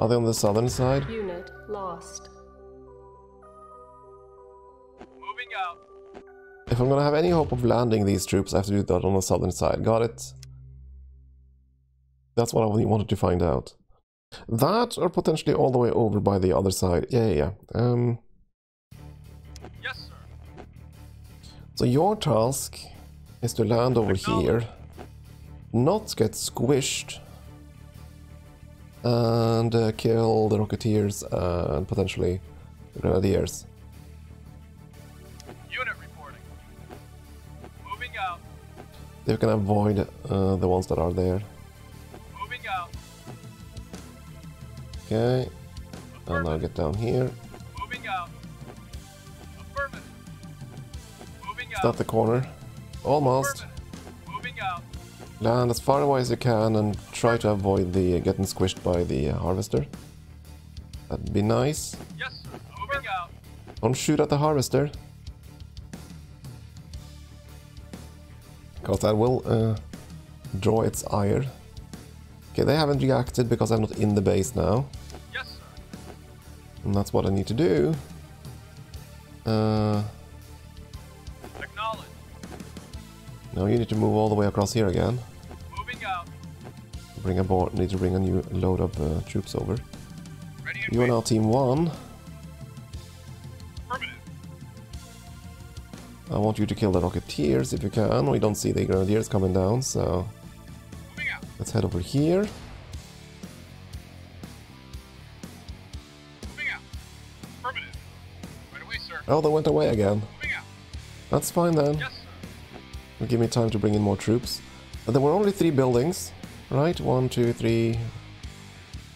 Are they on the southern side? Unit lost. Moving out. If I'm gonna have any hope of landing these troops, I have to do that on the southern side. Got it. That's what I wanted to find out. That, or potentially all the way over by the other side. Yeah. Yes, sir. So your task is to land over here, not get squished, and kill the Rocketeers and potentially the Grenadiers. Unit reporting. Moving out. They can avoid the ones that are there. Moving out. Okay, and I'll get down here. Moving out. Affirmative. Moving out. It's not the corner. Almost. Moving out. Land as far away as you can and try to avoid the getting squished by the harvester. That'd be nice. Yes, sir. Moving out. Don't shoot at the harvester, because that will draw its ire. Okay, they haven't reacted because I'm not in the base now. Yes, sir. And that's what I need to do. Acknowledge. Now you need to move all the way across here again. Moving out. Bring aboard. Need to bring a new load of troops over. Ready and you wait. Are now team one. Affirmative. I want you to kill the Rocketeers if you can. We don't see the Grenadiers coming down, so. Let's head over here. Moving out. Affirmative. Right away, sir. Oh, they went away again. Moving out. That's fine then. Yes, sir. It'll give me time to bring in more troops. But there were only 3 buildings, right? 1, 2, 3.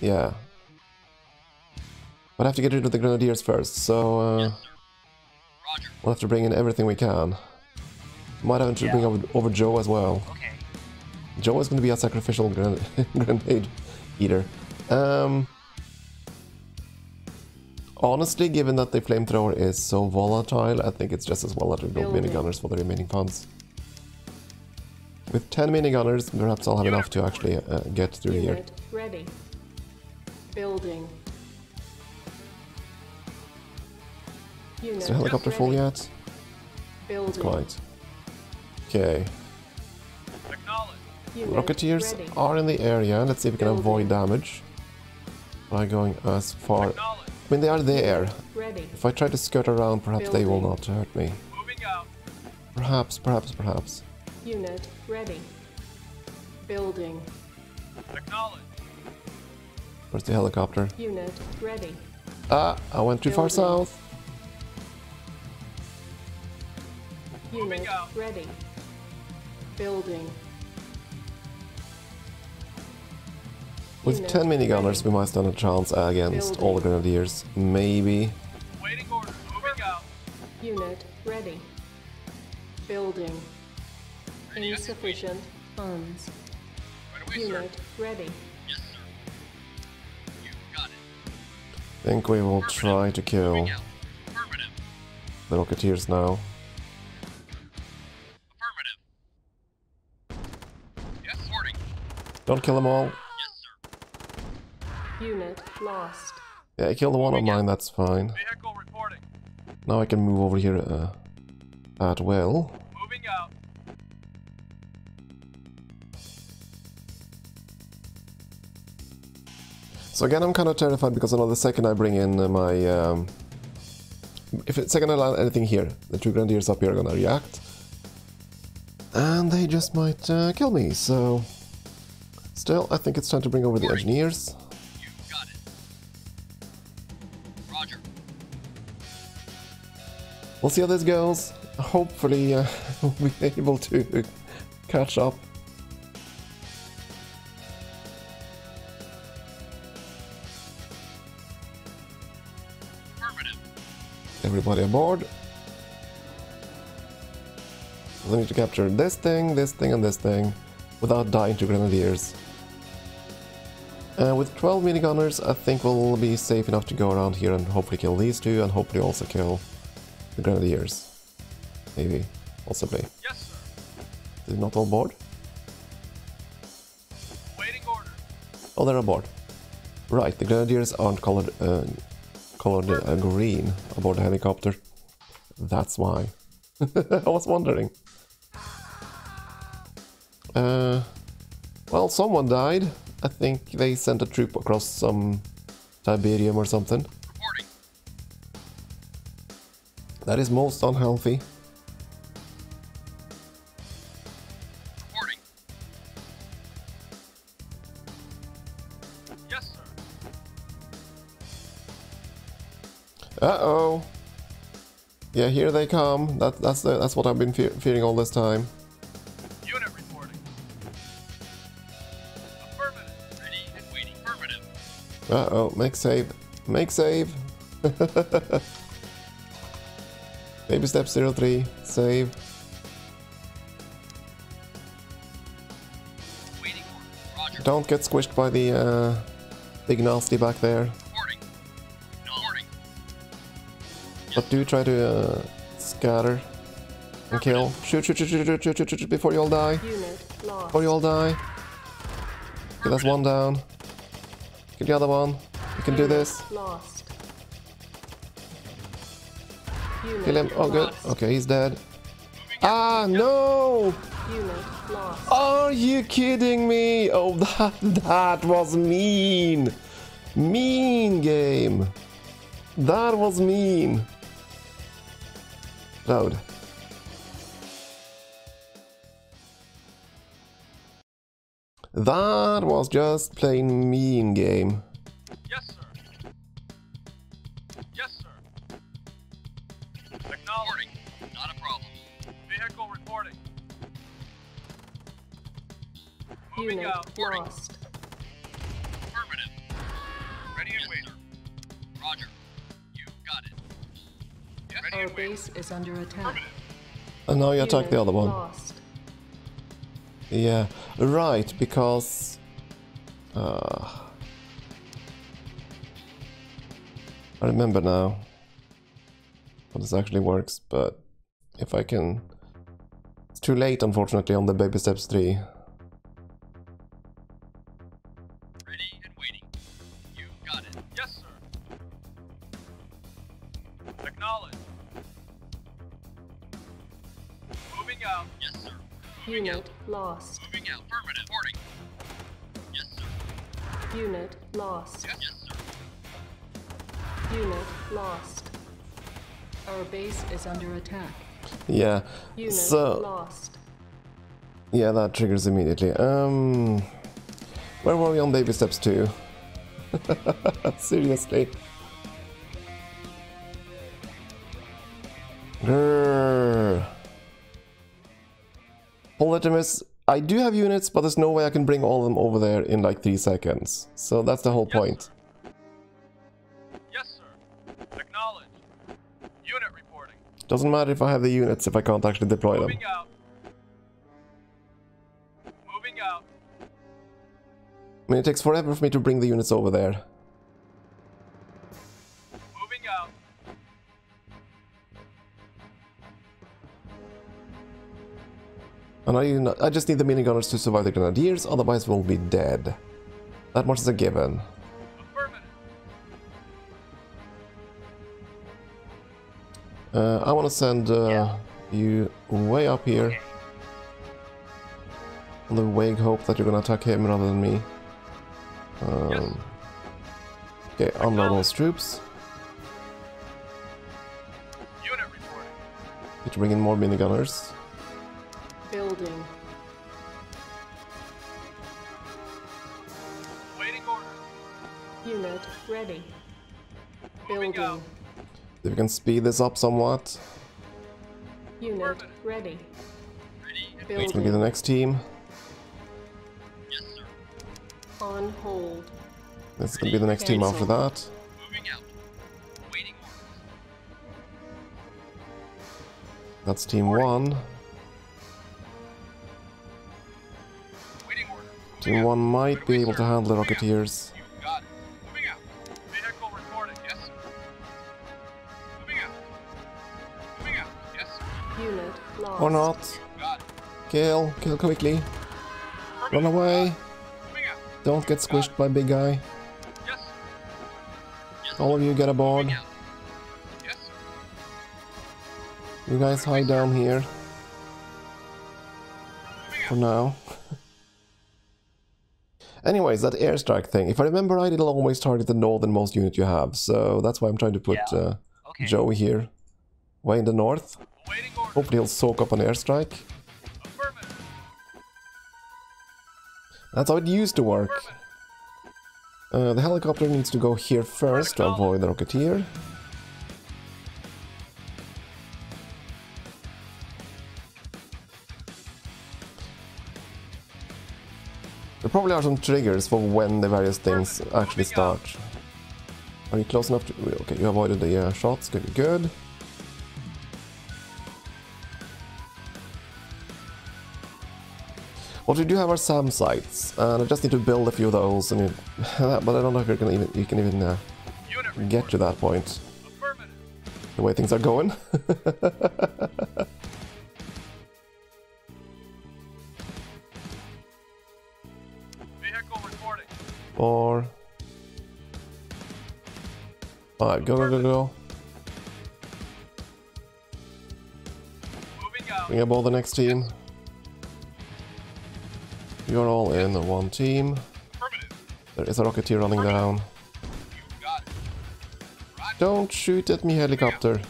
Yeah. But I have to get rid of the Grenadiers first, so yes, sir. Roger. We'll have to bring in everything we can. Might have to bring over Joe as well. Okay. Joe is going to be a sacrificial grenade eater. Honestly, given that the flamethrower is so volatile, I think it's just as well that we build minigunners for the remaining funds. With 10 minigunners, perhaps I'll have enough to actually get through here. Ready. Building. Is the helicopter full yet? It's quite. Okay. Rocketeers are in the area. Let's see if we can avoid damage by going as far. I mean, they are there. If I try to skirt around, perhaps they will not hurt me. Perhaps. Unit ready. Building. Acknowledge. Where's the helicopter? Unit ready. Ah, I went too far south. Unit ready. Building. With 10 minigunners, we might stand a chance against all the Grenadiers, maybe. Waiting order. Moving out. Unit ready. Building. Ready. Insufficient funds. Right away, Unit sir. Ready. Yes, sir. You got it. Think we will try to kill the Rocketeers now. Affirmative. Yes, sorting. Don't kill them all. Unit lost. Yeah, I killed the one on mine, that's fine. Vehicle reporting. Now I can move over here at will. Moving out. So again, I'm kind of terrified because I know the second I bring in my... if it's second I land anything here, the 2 Grenadiers up here are gonna react. And they just might kill me, so... Still, I think it's time to bring over the engineers. We'll see how this goes. Hopefully we'll be able to catch up. Affirmative. Everybody aboard. We need to capture this thing, and this thing without dying to Grenadiers. With 12 minigunners, I think we'll be safe enough to go around here and hopefully kill these two, and hopefully also kill the Grenadiers. Maybe. Possibly. Yes, sir. Is it not all board? Waiting order. Oh, they're aboard. Right, the grenadiers aren't colored green aboard the helicopter. That's why. I was wondering. Well, someone died. I think they sent a troop across some Tiberium or something. Reporting. That is most unhealthy. Reporting. Yes, sir. Uh-oh. Yeah, here they come. That's what I've been fearing all this time. Unit reporting. Affirmative. Ready and waiting. Affirmative. Uh-oh, make save. Make save. Baby step 03. Save. Waiting on. Roger. Don't get squished by the big nasty back there. But do try to scatter and kill. Shoot, shoot, shoot, shoot, shoot, shoot, shoot, shoot, before you all die. Before you all die. Okay, that's one down. Get the other one. You can do this. Kill him. Oh, good. Okay, he's dead. Ah, no! Are you kidding me? Oh, that was mean. Mean game. That was mean. Loud. That was just plain mean game. Yes, sir. Yes, sir. Acknowledging. Not a problem. Vehicle reporting. Moving out. Lost. Affirmative. Ready and waiting. Roger. Our base is under attack. And now you attack the other one. Lost. Yeah, right, because... I remember now how this actually works, but if I can... It's too late, unfortunately, on the baby steps 3. Unit lost. Moving out. Affirmative. Reporting. Yes, sir. Unit lost. Yes, sir. Unit lost. Our base is under attack. Yeah. Unit lost. Yeah, that triggers immediately. Where were we on baby steps 2? Seriously. Polytimus, I do have units, but there's no way I can bring all of them over there in like 3 seconds. So that's the whole point. Yes, sir. Acknowledged. Unit reporting. Doesn't matter if I have the units if I can't actually deploy them. Moving out. I mean, it takes forever for me to bring the units over there. And I just need the minigunners to survive the grenadiers, otherwise we'll be dead. That much is a given. I want to send you way up here. On the vague hope that you're going to attack him rather than me. Okay, unload those troops. Need to bring in more minigunners. Building. Waiting order. Unit ready. Building. If we can speed this up somewhat. Unit ready. Building. Let's be the next team. Yes, sir. On hold. This can be the next team after that. Moving out. Waiting order. That's team one. One might be able to handle the Rocketeers. Or not. Kill. Kill quickly. Run away. Don't get squished by big guy. Yes. All of you get aboard. You guys hide down here. For now. Anyways, that airstrike thing. If I remember right, it'll always target the northernmost unit you have. So that's why I'm trying to put Joey here. Way in the north. Hopefully he'll soak up an airstrike. That's how it used to work. The helicopter needs to go here first to avoid the Rocketeer. There probably are some triggers for when the various things actually start. Are you close enough to... Okay, you avoided the shots, good, good. What we do have are SAM sites, and I just need to build a few of those, and but I don't know if you can even get to that point. The way things are going. Vehicle reporting. 4, 5, go, go, go, go. Bring up all the next team. You're all in the one team. There is a Rocketeer running down. Don't shoot at me, helicopter.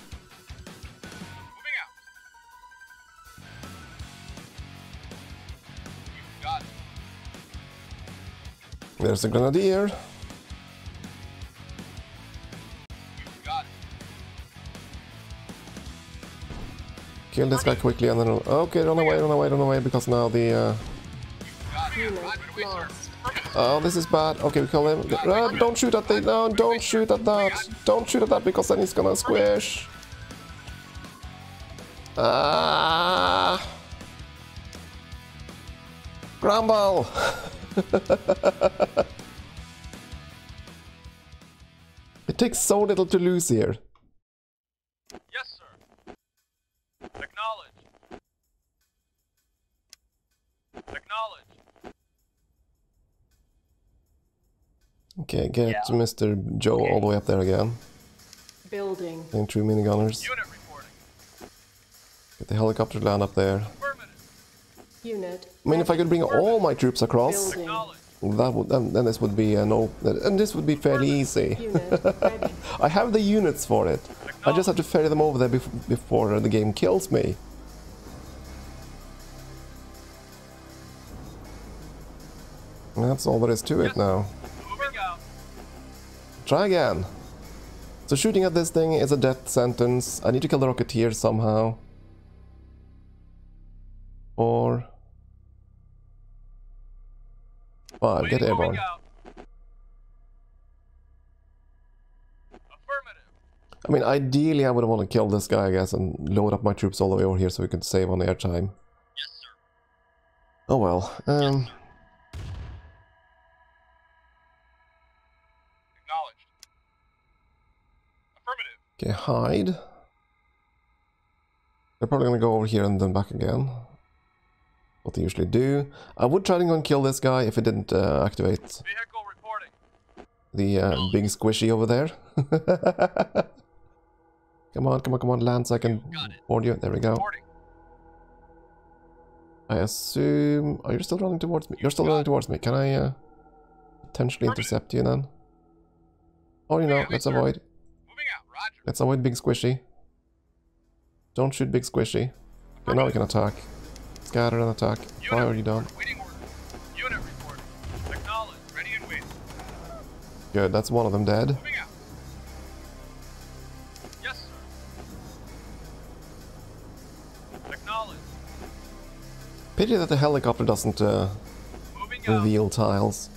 There's a Grenadier. Kill this guy quickly and then... Okay, run away, run away, run away, because now the... Oh, this is bad. Okay, we kill him. Don't shoot at that. No, don't shoot at that. Don't shoot at that, because then he's gonna squish. Ah! Grumble! It takes so little to lose here. Yes, sir. Acknowledge. Acknowledge. Okay, get Mr. Joe all the way up there again. Building. And 2 minigunners. Unit reporting. Get the helicopter land up there. Unit. I mean, if I could bring all my troops across, that would then this would be this would be fairly easy. Unit. I have the units for it. I just have to ferry them over there before the game kills me. And that's all there is to it now. Try again. So shooting at this thing is a death sentence. I need to kill the Rocketeer somehow. 4, 5, get airborne. I mean, ideally I would want to kill this guy, I guess, and load up my troops all the way over here so we could save on airtime. Yes, sir. Oh well. Yes, sir. Okay, hide. They're probably gonna go over here and then back again. What they usually do. I would try to go and kill this guy if it didn't activate the big squishy over there. Come on, come on, come on, Lance, I can board you. There we go. I assume... Are you still running towards me? You're still running towards me. Can I potentially intercept you then? Oh, you know, let's avoid. Let's avoid big squishy. Don't shoot big squishy. Okay, now we can attack. Scatter and attack. Why are you done? Unit report. Acknowledge. Ready and waiting. Good, that's one of them dead. Yes, sir. Acknowledge. Pity that the helicopter doesn't reveal tiles.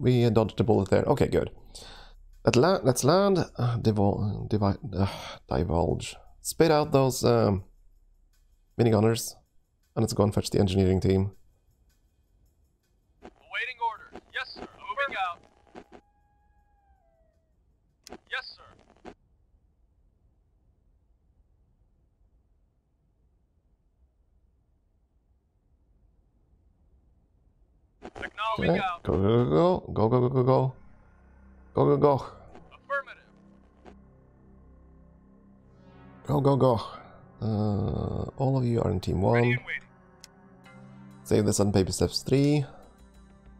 We dodged the bullet there. Okay, good. Let's land. Divulge. Spit out those minigunners, and let's go and fetch the engineering team. Awaiting orders. Yes, sir. Moving out. Yes, sir. Okay. Go, go, go, go, go, go, go, go, go, go, go. Go, go, go. All of you are in team 1. Save the Sun Paper Steps 3.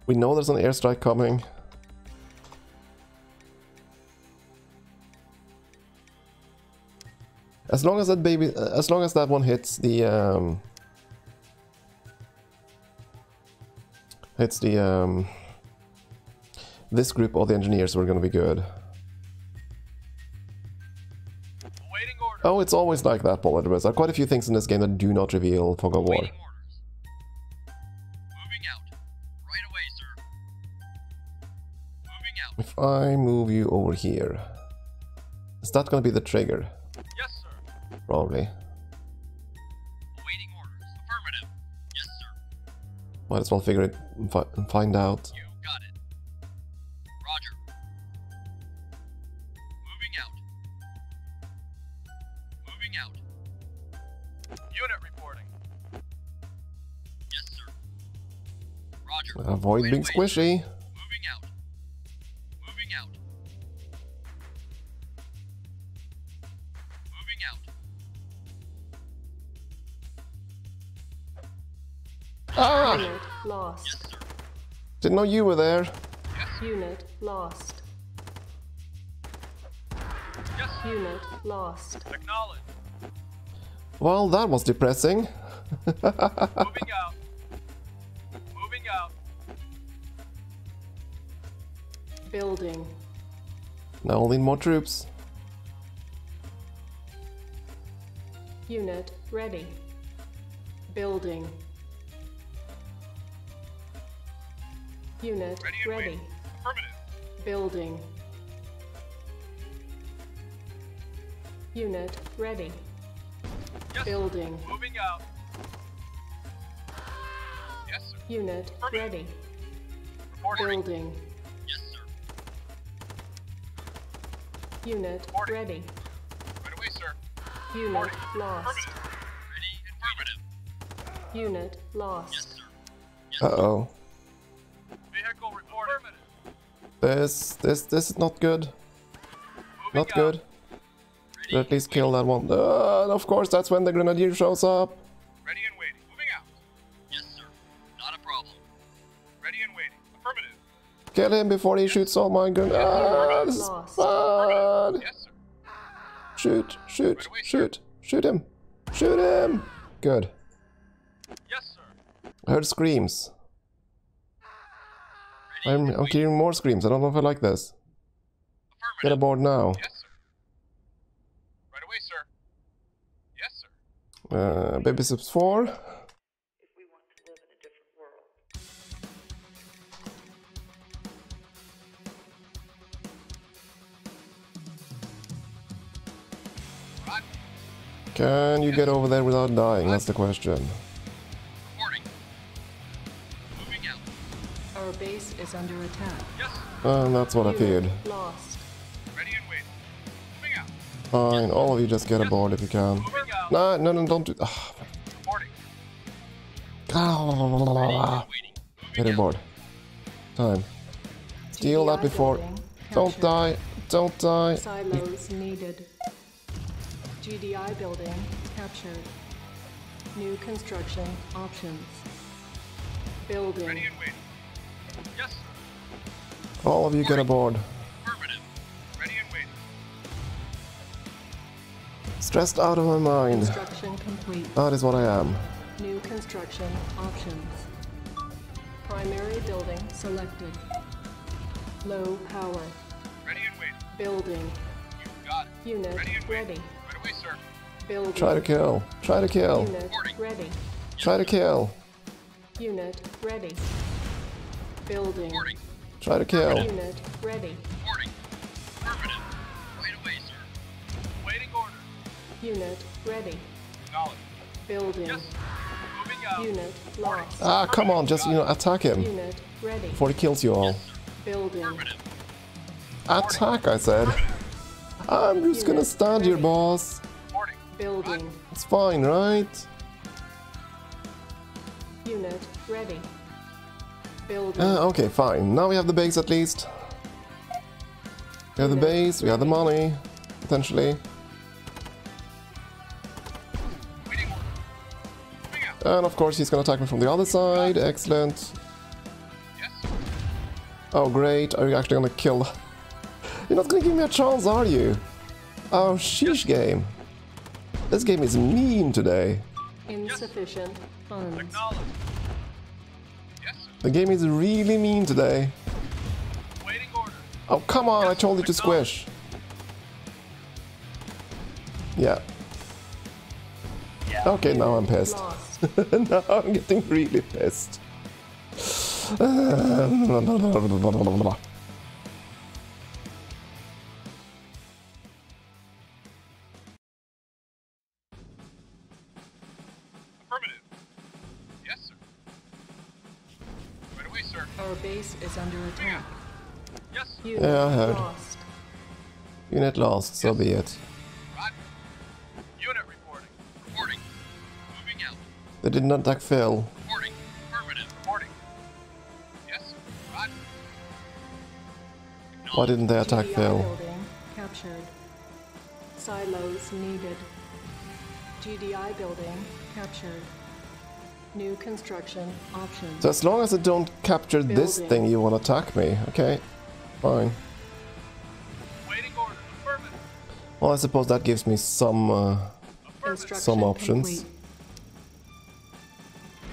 We know there's an airstrike coming. As long as that baby, as long as that one hits the this group or the engineers, we're gonna be good. Oh, it's always like that, Paul. There are quite a few things in this game that do not reveal fog of war. Moving out. Right away, sir. Moving out. If I move you over here, is that going to be the trigger? Yes, sir. Probably. Awaiting orders. Affirmative. Yes, sir. Might as well figure it and find out. You got it. Roger. Moving out. Moving out. Unit reporting. Yes, sir. Roger. Avoid being squishy. Moving out. Moving out. Moving out. Ah! Unit lost. Yes, sir. Didn't know you were there. Yes. Unit lost. Yes. Unit lost. Acknowledged. Well, that was depressing. Moving out. Moving out. Building. Now we'll need more troops. Unit ready. Building. Unit ready. Affirmative. Building. Unit ready. Yes, building. Sir. Moving out. Yes, sir. Unit ready. Reporting. Building. Yes, sir. Unit reporting. Ready. Right away, sir. Unit reporting. Lost. Ready. Affirmative. Unit lost. Yes, sir. Yes, uh-oh. Vehicle reporting. This is not good. Moving not out. Good. Should at least kill that one. And of course, that's when the grenadier shows up. Ready and waiting. Moving out. Yes, sir. Not a problem. Ready and waiting. Affirmative. Kill him before he shoots all my grenades. Ah, this is bad. Yes, sir. Shoot, shoot, right away, shoot, shoot him. Shoot him. Good. Yes, sir. I heard screams. I'm hearing more screams. I don't know if I like this. Get aboard now. Yes, sir. Baby steps 4. If we want to live in a different world. Right. Can you get over there without dying? Right. That's the question. Reporting. Moving out. Our base is under attack. Yes. That's what I feared. Lost. Ready and waiting. Moving out. Fine, all of you just get aboard if you can. Moving. No, no, no, don't do that. Oh. Getting bored. Time. Steal that before. Don't die. Don't die. Silos needed. GDI building captured. New construction options. Building. Yes. All of you get aboard. Stressed out of my mind. Construction complete. That is what I am. New construction options. Primary building selected. Low power. Ready and wait. Building. You got it. Unit ready. And ready. Right away, sir. Building. Try to kill. Try to kill. Unit ready. Try to kill. Unit ready. Building. Boarding. Try to kill. Unit ready. Boarding. Affirmative. Right away, sir. Waiting order. Unit ready. Building. Yes. Moving out. Unit lost. Ah, come on, just attack him. Unit ready. Before he kills you all. Yes, building. Attack, I said. I'm just unit gonna stand ready. Here, boss. Building. It's fine, right? Unit ready. building. Okay, fine. Now we have the base at least. We have the base, we have the money, potentially. And of course he's gonna attack me from the other side. Excellent. Oh great, are you actually gonna kill? You're not gonna give me a chance, are you? Oh sheesh game. This game is mean today. Insufficient funds. The game is really mean today. Oh come on, I told you to squish. Yeah. Okay, now I'm pissed. Now I'm getting really pissed. Affirmative. Yes, sir. Right away, sir. Our base is under attack. Yes. Unit lost. Unit lost, so be it. They did not attack Phil. Reporting. Affirmative. Reporting. Yes. Roger. Why didn't they attack Phil? Building captured. Silos needed. GDI building captured. New construction options. So as long as I don't capture this thing, you want to attack me. Okay. Fine. Waiting order. Affirmative. Well, I suppose that gives me some options. Complete.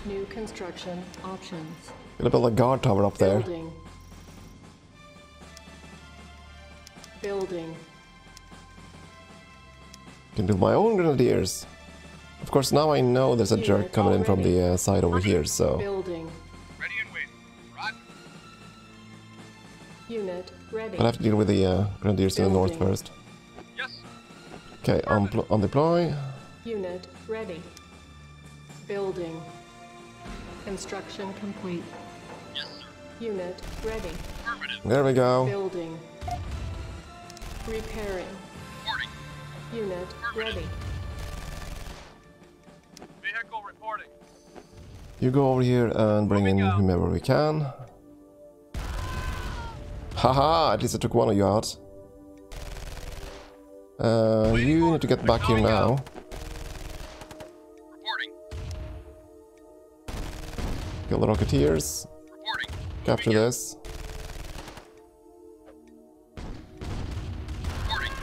New construction options. Gonna build a guard tower up there. Building. Can build my own grenadiers. Of course, now I know there's a jerk coming in from the side over here, so. Building. Ready and waiting. Roger. Unit ready. I'll have to deal with the grenadiers to the north first. Yes. Okay, on deploy. Unit ready. Building. Construction complete. Yes, sir. Unit ready. There we go. Building. Repairing. Reporting. Unit ready. Vehicle reporting. You go over here and bring in whomever we can. Haha, at least I took one of you out. You need to get back here now. Kill the Rocketeers. Capture this. Reporting.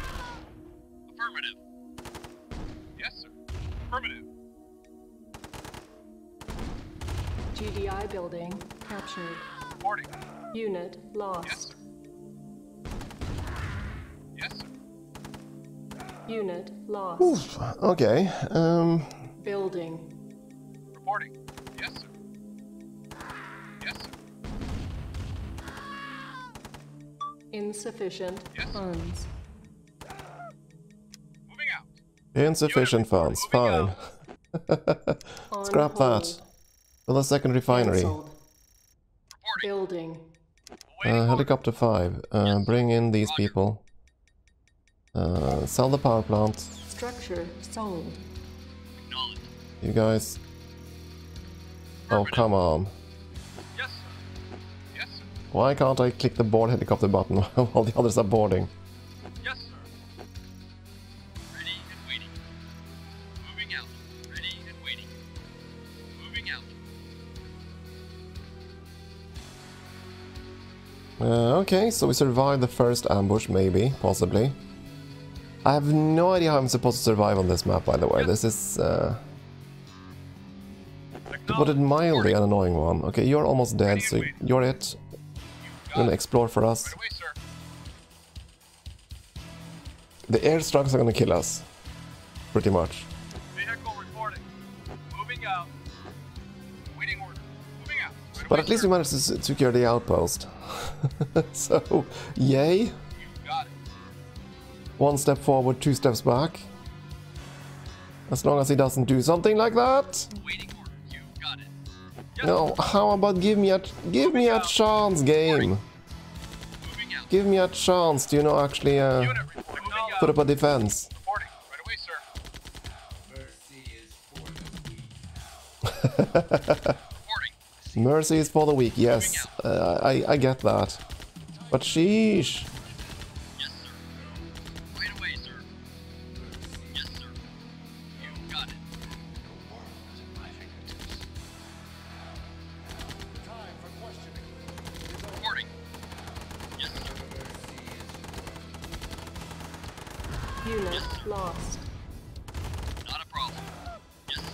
Affirmative. Yes, sir. Affirmative. GDI building captured. Reporting. Unit lost. Yes, sir. Yes, sir. Unit lost. Oof. Okay. Building. Reporting. Insufficient funds. Moving out. Insufficient funds, fine. Scrap that. Build a second refinery. Building. Helicopter 5. Bring in these people. Sell the power plant. Structure sold. You guys. Oh, come on. Why can't I click the board helicopter button while the others are boarding? Yes, sir. Ready and waiting. Moving out. Ready and waiting. Moving out. Okay, so we survived the first ambush, maybe, possibly. I have no idea how I'm supposed to survive on this map, by the way. This is, to put it mildly, an annoying one. Okay, you're almost dead, so you're it. Gonna explore for us. Right away, sir. The airstrikes are gonna kill us, pretty much. Vehicle reporting. Moving out. Waiting order. Moving out. Right away, but at least we managed to secure the outpost. So, yay! You got it. One step forward, two steps back. As long as he doesn't do something like that. Waiting order. You got it. Yes. No, how about give me a chance, game? Give me a chance to, you know, actually put up a defense. Right away, sir. Mercy is for the weak, yes. I get that. But sheesh. Yes, sir. Right away, sir. Yes, sir. You got it. The world is at my fingertips. Time for questioning. Reporting. Yes, sir. Unit yes, lost. Not a problem. Yes, sir.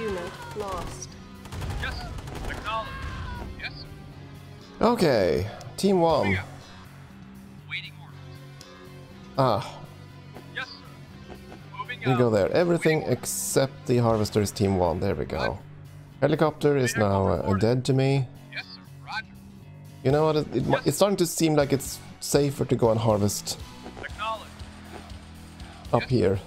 Unit lost. Yes, sir. Acknowledged. Yes, sir. Okay, Team Wom. Waiting orders. Ah. Yes, sir. Moving we go there. Everything waiting except the harvester is Team Wom. There we go. Helicopter is now dead to me. Yes, sir. Roger. You know what? It's starting to seem like it's safer to go and harvest up here.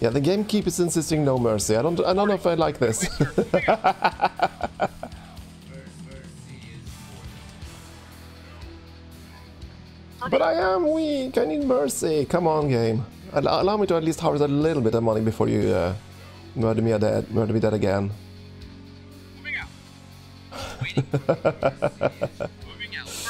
Yeah, the game keeps insisting no mercy. I don't know if I like this. But I am weak. I need mercy. Come on, game. Allow me to at least harvest a little bit of money before you murder me dead again. Moving out.